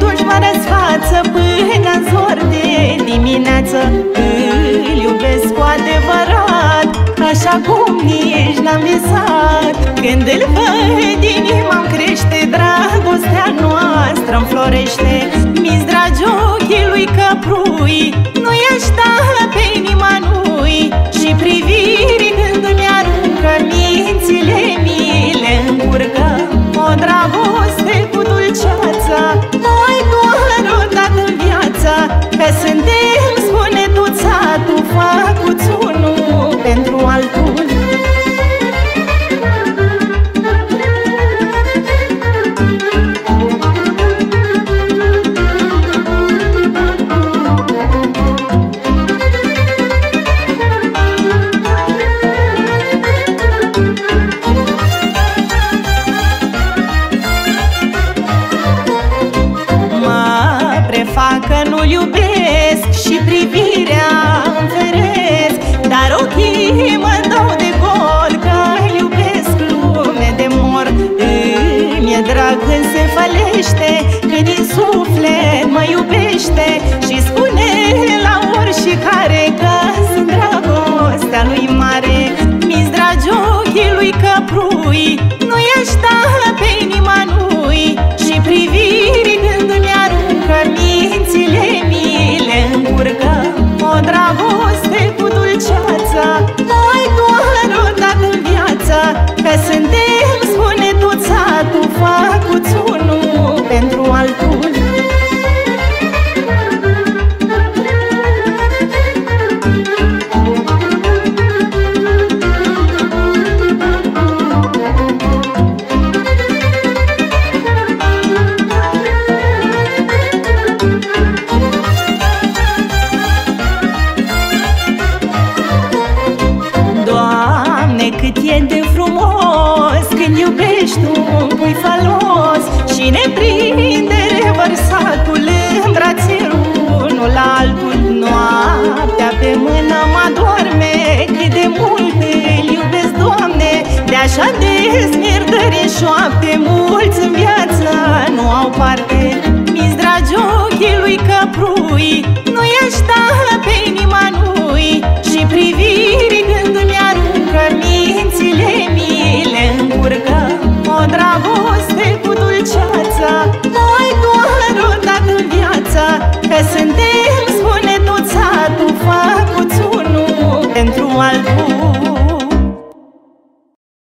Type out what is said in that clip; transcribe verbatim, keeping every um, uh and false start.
dușmană sfață până în zor de dimineață. Îl iubesc cu adevărat, așa cum nici n-am visat. Când îl văd, inima-mi crește, dragostea noastră-mi florește. Mi-s dragi ochii lui căprui, nu ești tău pe inima lui. Și privirii când îmi aruncă, mințile mi le încurcă. O dragoste cu dulceața, noi doar o dată în viața. Că suntem, spune tu, facuți unul pentru altul. Că nu-l iubesc și privirea îmi feresc, dar ochii mă dau de gol că îl iubesc lume de mor. Îmi-e drag când se fălește, că din suflet mă iubește și spune la oricare că sunt dragostea lui mare. Mi-s dragi ochii lui căprui, nu ești tău pe inima lui. Și privirii când îmi aruncă, mințile mi le încurcă. O dragoste cu dulceața, noi doar o dată în viața. Că suntem, spune toța, tu facuți unul pentru altul. Așa de smirdări în șoapte, mulți în viață nu au parte. Mi-s dragi ochii lui căprui, nu ești tău pe inima lui. Și privirii când îmi aruncă, mințile mi le încurcă. O dragoste cu dulceața, noi doar o dată în viața. Că suntem, spune toța, tu facuți unul pentru altul.